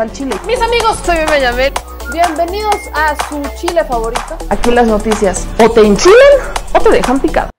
al chile. Mis amigos, soy Benjamín. Bienvenidos a su chile favorito. Aquí las noticias o te enchilan o te dejan picado.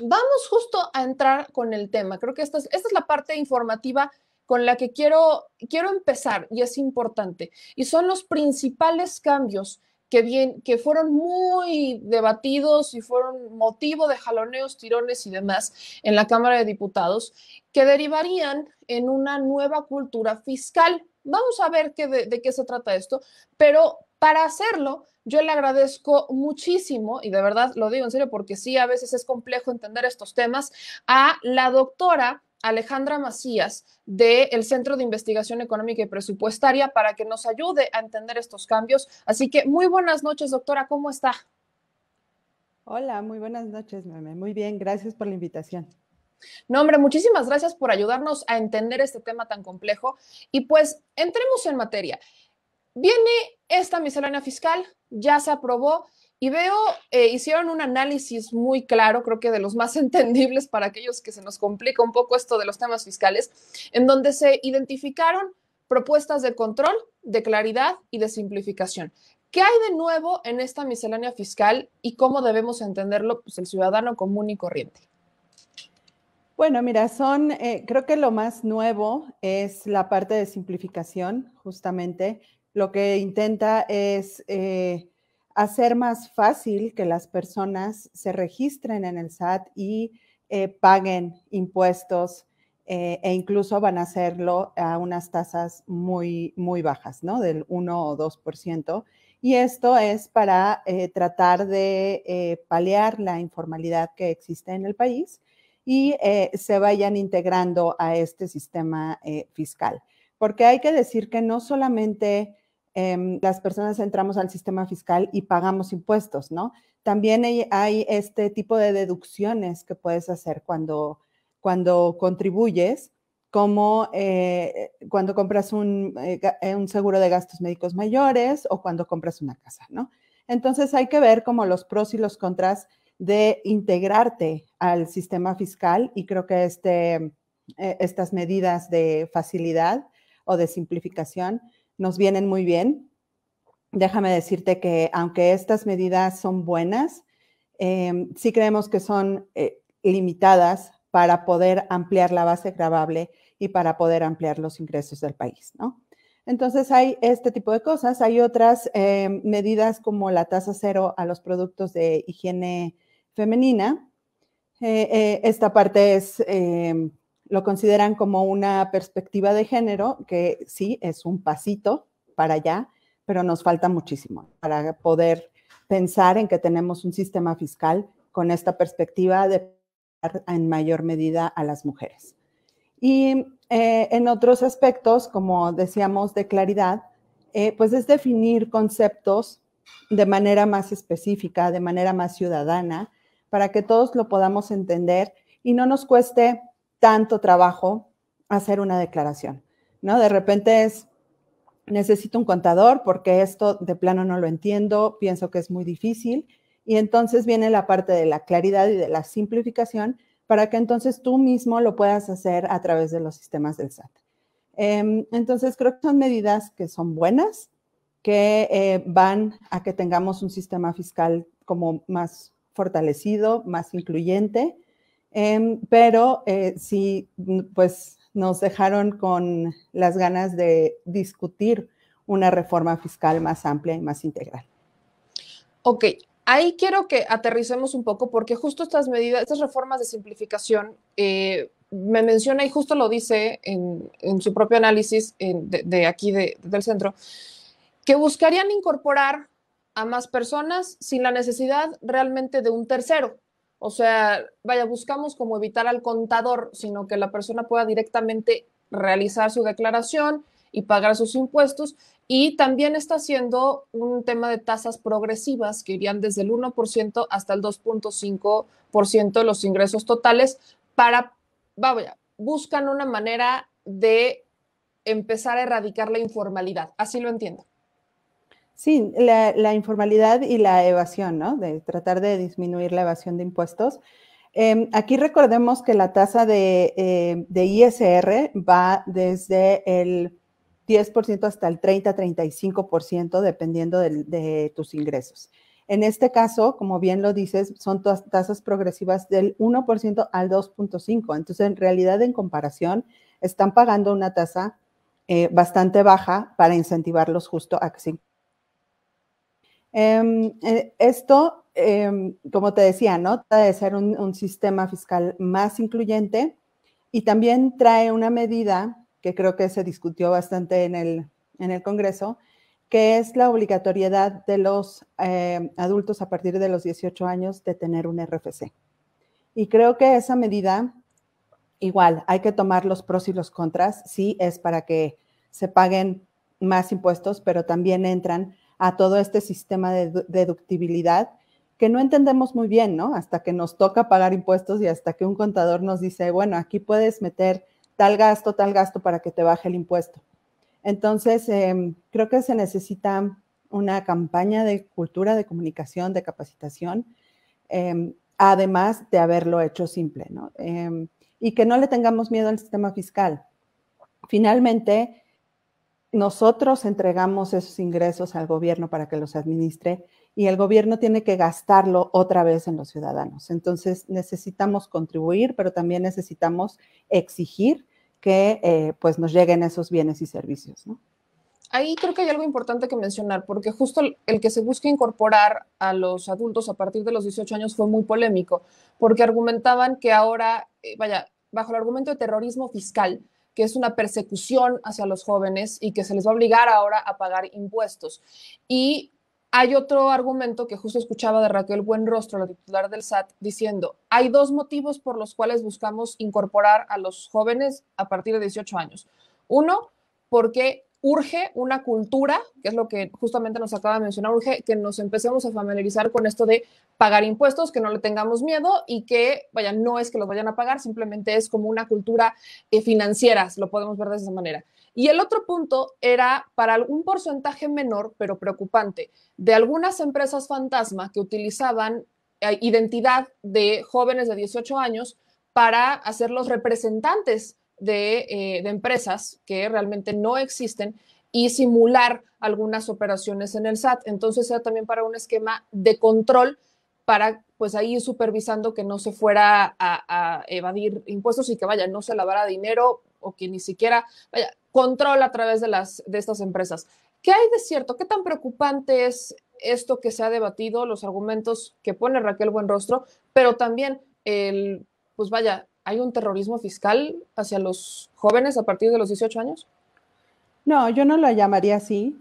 Vamos justo a entrar con el tema. Creo que esta es la parte informativa con la que quiero empezar y es importante. Y son los principales cambios que fueron muy debatidos y fueron motivo de jaloneos, tirones y demás en la Cámara de Diputados, que derivarían en una nueva cultura fiscal. Vamos a ver de qué se trata esto, pero para hacerlo, yo le agradezco muchísimo, y de verdad lo digo en serio porque sí, a veces es complejo entender estos temas, a la doctora Alejandra Macías del Centro de Investigación Económica y Presupuestaria para que nos ayude a entender estos cambios. Así que muy buenas noches, doctora, ¿cómo está? Hola, muy buenas noches, mami. Muy bien, gracias por la invitación. No, hombre, muchísimas gracias por ayudarnos a entender este tema tan complejo. Y pues, entremos en materia. Viene esta miscelánea fiscal, ya se aprobó. Y veo, hicieron un análisis muy claro, creo que de los más entendibles para aquellos que se nos complica un poco esto de los temas fiscales, en donde se identificaron propuestas de control, de claridad y de simplificación. ¿Qué hay de nuevo en esta miscelánea fiscal y cómo debemos entenderlo, pues, el ciudadano común y corriente? Bueno, mira, creo que lo más nuevo es la parte de simplificación, justamente. Lo que intenta es hacer más fácil que las personas se registren en el SAT y paguen impuestos e incluso van a hacerlo a unas tasas muy, muy bajas, ¿no? Del 1 o 2%. Y esto es para tratar de paliar la informalidad que existe en el país y se vayan integrando a este sistema fiscal. Porque hay que decir que no solamente las personas entramos al sistema fiscal y pagamos impuestos, ¿no? También hay este tipo de deducciones que puedes hacer cuando contribuyes, como cuando compras un seguro de gastos médicos mayores o cuando compras una casa, ¿no? Entonces hay que ver como los pros y los contras de integrarte al sistema fiscal y creo que estas medidas de facilidad o de simplificación nos vienen muy bien. Déjame decirte que aunque estas medidas son buenas, sí creemos que son limitadas para poder ampliar la base gravable y para poder ampliar los ingresos del país, ¿no? Entonces hay este tipo de cosas. Hay otras medidas como la tasa cero a los productos de higiene femenina. Esta parte es... lo consideran como una perspectiva de género, que sí, es un pasito para allá, pero nos falta muchísimo para poder pensar en que tenemos un sistema fiscal con esta perspectiva de en mayor medida a las mujeres. Y en otros aspectos, como decíamos, de claridad, pues es definir conceptos de manera más específica, de manera más ciudadana, para que todos lo podamos entender y no nos cueste tanto trabajo hacer una declaración, ¿no? De repente necesito un contador porque esto de plano no lo entiendo, pienso que es muy difícil y entonces viene la parte de la claridad y de la simplificación para que entonces tú mismo lo puedas hacer a través de los sistemas del SAT. Entonces creo que son medidas que son buenas, que van a que tengamos un sistema fiscal como más fortalecido, más incluyente. Pero sí, pues nos dejaron con las ganas de discutir una reforma fiscal más amplia y más integral. Ok, ahí quiero que aterricemos un poco porque justo estas medidas, estas reformas de simplificación, me menciona y justo lo dice en su propio análisis de aquí del centro, que buscarían incorporar a más personas sin la necesidad realmente de un tercero. O sea, vaya, buscamos como evitar al contador, sino que la persona pueda directamente realizar su declaración y pagar sus impuestos. Y también está haciendo un tema de tasas progresivas que irían desde el 1% hasta el 2.5% de los ingresos totales para, vaya, buscan una manera de empezar a erradicar la informalidad. Así lo entiendo. Sí, la informalidad y la evasión, ¿no? De tratar de disminuir la evasión de impuestos. Aquí recordemos que la tasa de ISR va desde el 10% hasta el 30-35%, dependiendo de tus ingresos. En este caso, como bien lo dices, son tasas progresivas del 1% al 2.5%. Entonces, en realidad, en comparación, están pagando una tasa bastante baja para incentivarlos justo a que se esto, como te decía, ¿no? Trata de ser un sistema fiscal más incluyente y también trae una medida que creo que se discutió bastante en el Congreso, que es la obligatoriedad de los adultos a partir de los 18 años de tener un RFC. Y creo que esa medida, igual, hay que tomar los pros y los contras. Sí, es para que se paguen más impuestos, pero también entran a todo este sistema de deductibilidad que no entendemos muy bien, ¿no? Hasta que nos toca pagar impuestos y hasta que un contador nos dice, bueno, aquí puedes meter tal gasto para que te baje el impuesto. Entonces, creo que se necesita una campaña de cultura, de comunicación, de capacitación, además de haberlo hecho simple, ¿no? Y que no le tengamos miedo al sistema fiscal. Finalmente, nosotros entregamos esos ingresos al gobierno para que los administre y el gobierno tiene que gastarlo otra vez en los ciudadanos. Entonces, necesitamos contribuir, pero también necesitamos exigir que pues nos lleguen esos bienes y servicios, ¿no? Ahí creo que hay algo importante que mencionar, porque justo el que se busca incorporar a los adultos a partir de los 18 años fue muy polémico, porque argumentaban que ahora, bajo el argumento de terrorismo fiscal, que es una persecución hacia los jóvenes y que se les va a obligar ahora a pagar impuestos. Y hay otro argumento que justo escuchaba de Raquel Buenrostro, la titular del SAT, diciendo, hay dos motivos por los cuales buscamos incorporar a los jóvenes a partir de 18 años. Uno, porque urge una cultura, que es lo que justamente nos acaba de mencionar, urge que nos empecemos a familiarizar con esto de pagar impuestos, que no le tengamos miedo y que, no es que los vayan a pagar, simplemente es como una cultura financiera, lo podemos ver de esa manera. Y el otro punto era para algún porcentaje menor, pero preocupante, de algunas empresas fantasma que utilizaban identidad de jóvenes de 18 años para hacer los representantes de empresas que realmente no existen y simular algunas operaciones en el SAT. Entonces era también para un esquema de control para pues ahí supervisando que no se fuera a evadir impuestos y que no se lavara dinero o que ni siquiera control a través de estas empresas. ¿Qué hay de cierto? ¿Qué tan preocupante es esto que se ha debatido, los argumentos que pone Raquel Buenrostro, pero también el, ¿hay un terrorismo fiscal hacia los jóvenes a partir de los 18 años? No, yo no lo llamaría así.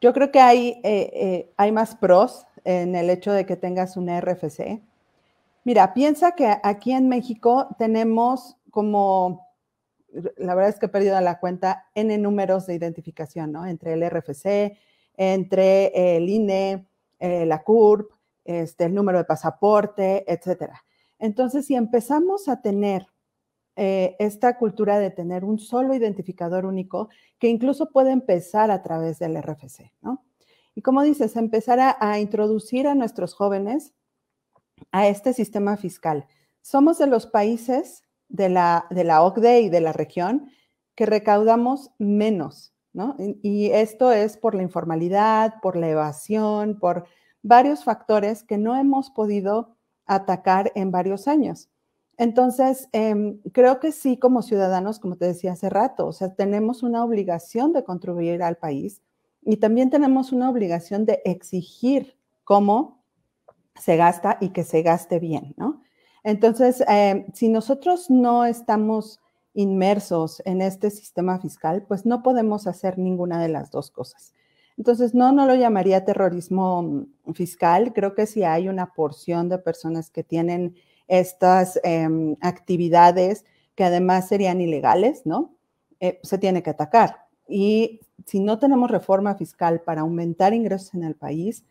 Yo creo que hay más pros en el hecho de que tengas un RFC. Mira, piensa que aquí en México tenemos como... La verdad es que he perdido la cuenta N números de identificación, ¿no? Entre el RFC, entre el INE, la CURP, el número de pasaporte, etcétera. Entonces, si empezamos a tener esta cultura de tener un solo identificador único, que incluso puede empezar a través del RFC, ¿no? Y como dices, empezar a introducir a nuestros jóvenes a este sistema fiscal. Somos de los países de la OCDE y de la región que recaudamos menos, ¿no? Y esto es por la informalidad, por la evasión, por varios factores que no hemos podido atacar en varios años. Entonces, creo que sí, como ciudadanos, como te decía hace rato, tenemos una obligación de contribuir al país y también tenemos una obligación de exigir cómo se gasta y que se gaste bien, ¿no? Entonces, si nosotros no estamos inmersos en este sistema fiscal, pues no podemos hacer ninguna de las dos cosas. Entonces, no lo llamaría terrorismo fiscal. Creo que sí hay una porción de personas que tienen estas actividades que además serían ilegales, ¿no? Se tiene que atacar. Y si no tenemos reforma fiscal para aumentar ingresos en el país,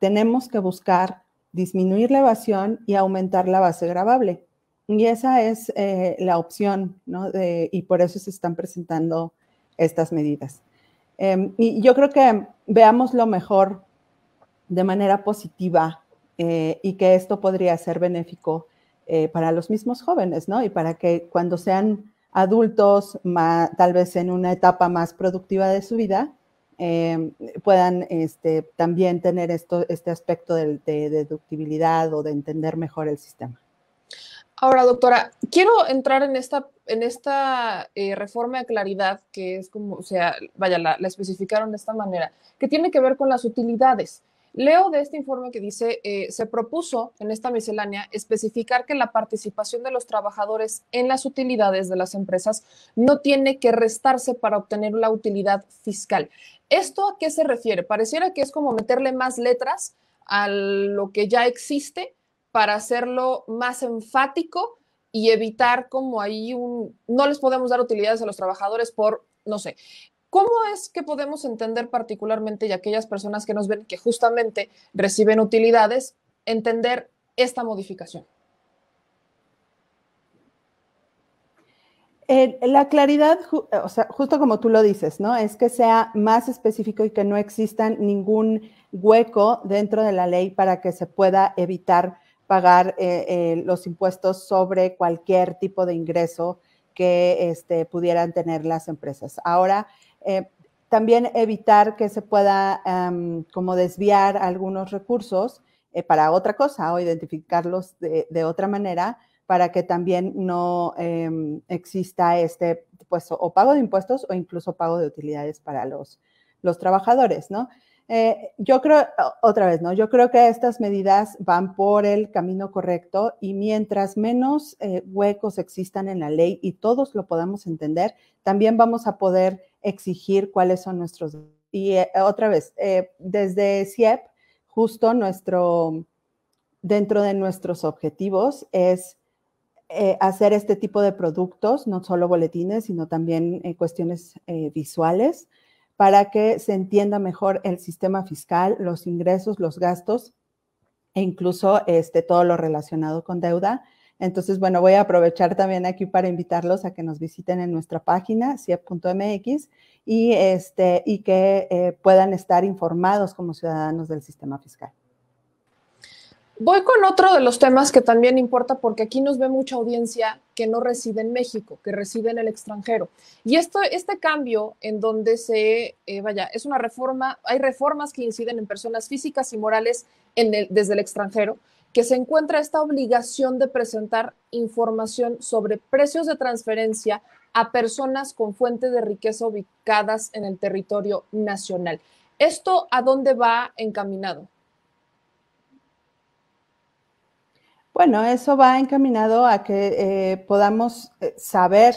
tenemos que buscar disminuir la evasión y aumentar la base gravable. Y esa es la opción, ¿no? Y por eso se están presentando estas medidas. Y yo creo que veamos lo mejor de manera positiva y que esto podría ser benéfico para los mismos jóvenes, ¿no? Y para que cuando sean adultos, tal vez en una etapa más productiva de su vida, puedan también tener este aspecto de deductibilidad o de entender mejor el sistema. Ahora, doctora, quiero entrar en esta reforma de claridad que es como, o sea, vaya, la especificaron de esta manera, que tiene que ver con las utilidades. Leo de este informe que dice, se propuso en esta miscelánea especificar que la participación de los trabajadores en las utilidades de las empresas no tiene que restarse para obtener la utilidad fiscal. ¿Esto a qué se refiere? Pareciera que es como meterle más letras a lo que ya existe para hacerlo más enfático y evitar como ahí no les podemos dar utilidades a los trabajadores por, no sé. ¿Cómo es que podemos entender particularmente, y aquellas personas que nos ven que justamente reciben utilidades, entender esta modificación? La claridad, o sea, justo como tú lo dices, ¿no? Es que sea más específico y que no exista ningún hueco dentro de la ley para que se pueda evitar pagar los impuestos sobre cualquier tipo de ingreso que pudieran tener las empresas. Ahora, también evitar que se pueda como desviar algunos recursos para otra cosa o identificarlos de otra manera para que también no exista pues o pago de impuestos o incluso pago de utilidades para los trabajadores, ¿no? Yo creo, otra vez, ¿no? Yo creo que estas medidas van por el camino correcto y mientras menos huecos existan en la ley y todos lo podamos entender, también vamos a poder exigir cuáles son nuestros. Y otra vez, desde CIEP, justo dentro de nuestros objetivos es hacer este tipo de productos, no solo boletines, sino también cuestiones visuales, para que se entienda mejor el sistema fiscal, los ingresos, los gastos e incluso todo lo relacionado con deuda. Entonces, bueno, voy a aprovechar también aquí para invitarlos a que nos visiten en nuestra página ciep.mx y, que puedan estar informados como ciudadanos del sistema fiscal. Voy con otro de los temas que también importa porque aquí nos ve mucha audiencia que no reside en México, que reside en el extranjero. Y este cambio en donde es una reforma, hay reformas que inciden en personas físicas y morales desde el extranjero, que se encuentra esta obligación de presentar información sobre precios de transferencia a personas con fuente de riqueza ubicadas en el territorio nacional. ¿Esto a dónde va encaminado? Bueno, eso va encaminado a que podamos saber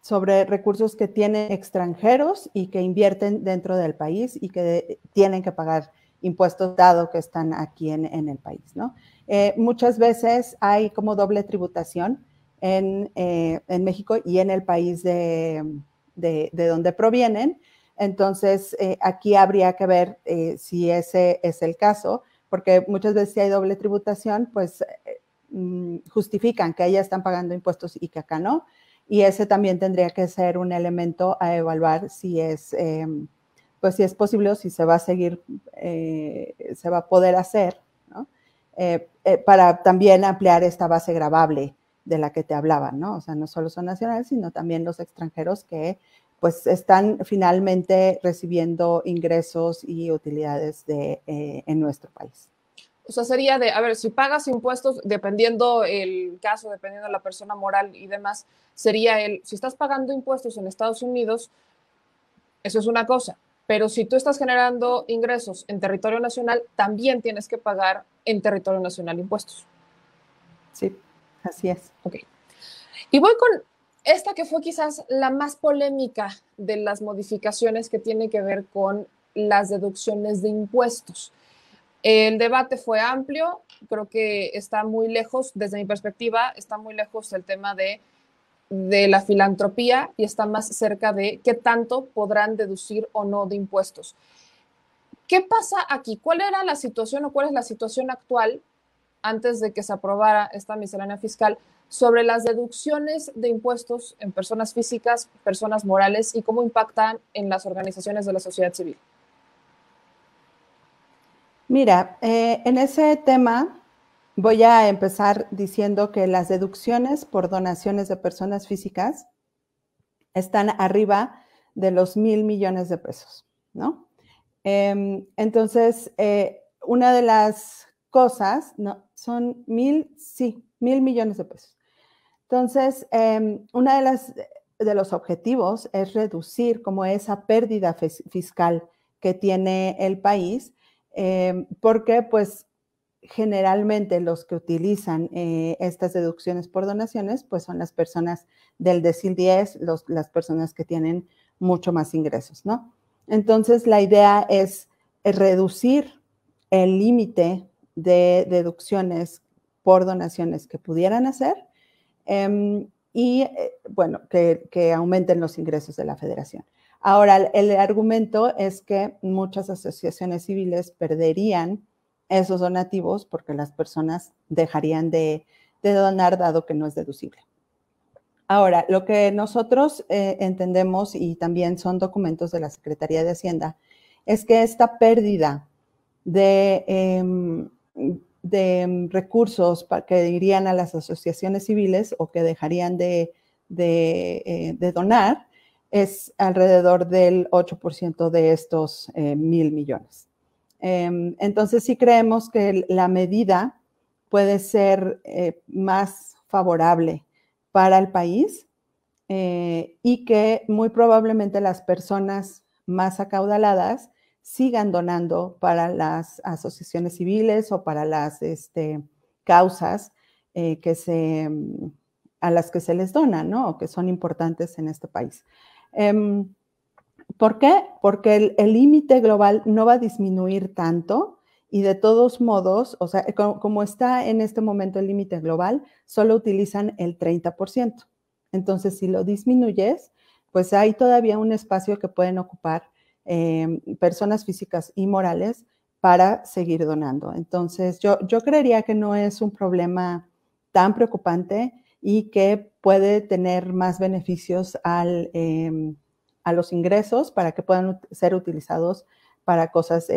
sobre recursos que tienen extranjeros y que invierten dentro del país y que tienen que pagar impuestos dado que están aquí en el país, ¿no? Muchas veces hay como doble tributación en México y en el país de donde provienen. Entonces, aquí habría que ver si ese es el caso, porque muchas veces si hay doble tributación, pues justifican que allá están pagando impuestos y que acá no, y ese también tendría que ser un elemento a evaluar si es, pues si es posible o si se va a seguir, se va a poder hacer, ¿no? Para también ampliar esta base gravable de la que te hablaba, ¿no? O sea, no solo son nacionales, sino también los extranjeros que pues están finalmente recibiendo ingresos y utilidades en nuestro país. O sea, sería a ver, si pagas impuestos, dependiendo el caso, dependiendo de la persona moral y demás, sería si estás pagando impuestos en Estados Unidos, eso es una cosa, pero si tú estás generando ingresos en territorio nacional, también tienes que pagar en territorio nacional impuestos. Sí, así es. Ok. Y voy con esta que fue quizás la más polémica de las modificaciones que tiene que ver con las deducciones de impuestos. El debate fue amplio, creo que está muy lejos, desde mi perspectiva, está muy lejos el tema de la filantropía y está más cerca de qué tanto podrán deducir o no de impuestos. ¿Qué pasa aquí? ¿Cuál era la situación o cuál es la situación actual antes de que se aprobara esta miscelánea fiscal sobre las deducciones de impuestos en personas físicas, personas morales y cómo impactan en las organizaciones de la sociedad civil? Mira, en ese tema voy a empezar diciendo que las deducciones por donaciones de personas físicas están arriba de los 1,000 millones de pesos, ¿no? Entonces, una de las cosas, ¿no? Son 1,000 millones de pesos. Entonces, una de las de los objetivos es reducir como esa pérdida fiscal que tiene el país, porque pues generalmente los que utilizan estas deducciones por donaciones pues son las personas del decil 10, las personas que tienen mucho más ingresos, ¿no? Entonces la idea es reducir el límite de deducciones por donaciones que pudieran hacer y bueno, que aumenten los ingresos de la federación. Ahora, el argumento es que muchas asociaciones civiles perderían esos donativos porque las personas dejarían de donar dado que no es deducible. Ahora, lo que nosotros entendemos, y también son documentos de la Secretaría de Hacienda, es que esta pérdida de recursos que irían a las asociaciones civiles o que dejarían de donar es alrededor del 8% de estos 1,000 millones. Entonces, sí creemos que la medida puede ser más favorable para el país y que muy probablemente las personas más acaudaladas sigan donando para las asociaciones civiles o para las causas a las que se les dona, ¿no? O que son importantes en este país. ¿Por qué? Porque el límite global no va a disminuir tanto y de todos modos, o sea, como está en este momento el límite global, solo utilizan el 30%. Entonces, si lo disminuyes, pues hay todavía un espacio que pueden ocupar personas físicas y morales para seguir donando. Entonces, yo creería que no es un problema tan preocupante y que puede tener más beneficios a los ingresos para que puedan ser utilizados para cosas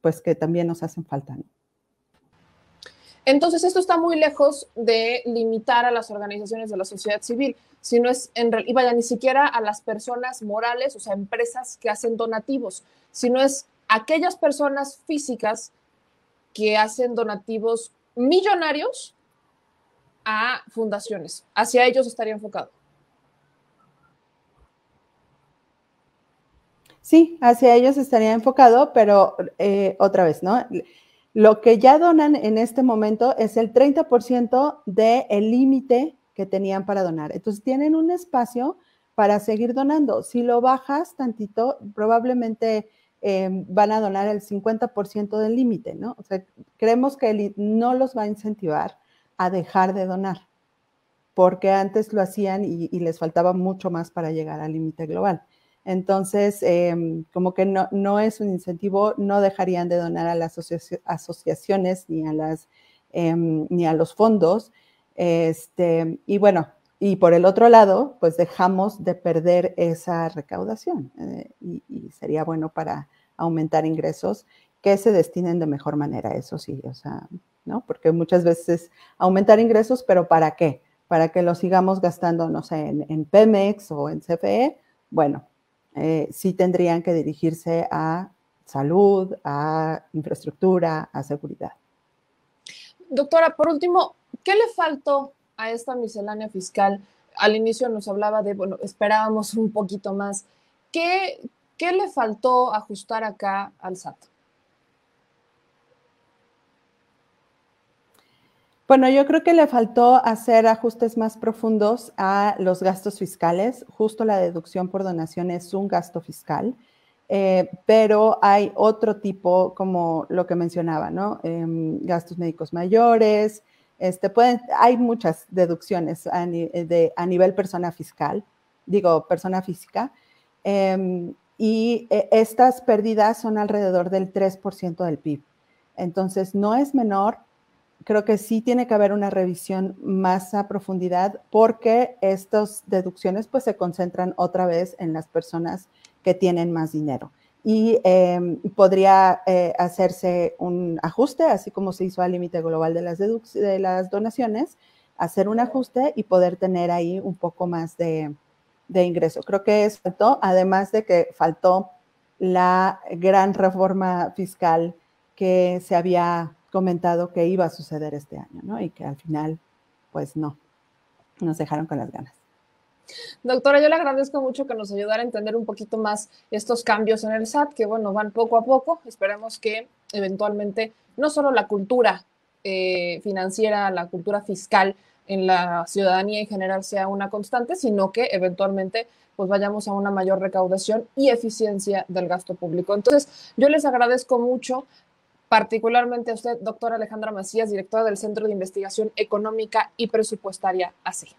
pues que también nos hacen falta, ¿no? Entonces, esto está muy lejos de limitar a las organizaciones de la sociedad civil, sino es y vaya, ni siquiera a las personas morales, o sea, empresas que hacen donativos, sino es aquellas personas físicas que hacen donativos millonarios a fundaciones. Hacia ellos estaría enfocado. Sí, hacia ellos estaría enfocado, pero otra vez, ¿no? Lo que ya donan en este momento es el 30% del límite que tenían para donar. Entonces, tienen un espacio para seguir donando. Si lo bajas tantito, probablemente van a donar el 50% del límite, ¿no? O sea, creemos que no los va a incentivar a dejar de donar, porque antes lo hacían y les faltaba mucho más para llegar al límite global. Entonces, como que no es un incentivo, no dejarían de donar a las asociaciones ni a los fondos. Y bueno, y por el otro lado, pues dejamos de perder esa recaudación y sería bueno para aumentar ingresos que se destinen de mejor manera, eso sí, o sea, ¿no? Porque muchas veces aumentar ingresos, ¿pero para qué? Para que lo sigamos gastando, no sé, en Pemex o en CFE, bueno. Sí tendrían que dirigirse a salud, a infraestructura, a seguridad. Doctora, por último, ¿qué le faltó a esta miscelánea fiscal? Al inicio nos hablaba de, bueno, esperábamos un poquito más. ¿Qué le faltó ajustar acá al SAT? Bueno, yo creo que le faltó hacer ajustes más profundos a los gastos fiscales. Justo la deducción por donación es un gasto fiscal, pero hay otro tipo, como lo que mencionaba, ¿no? Gastos médicos mayores, hay muchas deducciones a nivel persona física, y estas pérdidas son alrededor del 3% del PIB. Entonces, no es menor. Creo que sí tiene que haber una revisión más a profundidad porque estas deducciones pues se concentran otra vez en las personas que tienen más dinero. Y podría hacerse un ajuste, así como se hizo al límite global de las donaciones, hacer un ajuste y poder tener ahí un poco más de ingreso. Creo que eso faltó, además de que faltó la gran reforma fiscal que se había comentado que iba a suceder este año, ¿no? Y que al final, pues no, nos dejaron con las ganas. Doctora, yo le agradezco mucho que nos ayudara a entender un poquito más estos cambios en el SAT, que bueno, van poco a poco. Esperemos que eventualmente no solo la cultura financiera, la cultura fiscal en la ciudadanía en general sea una constante, sino que eventualmente pues vayamos a una mayor recaudación y eficiencia del gasto público. Entonces, yo les agradezco mucho, particularmente a usted, doctora Alejandra Macías, directora del Centro de Investigación Económica y Presupuestaria, AC.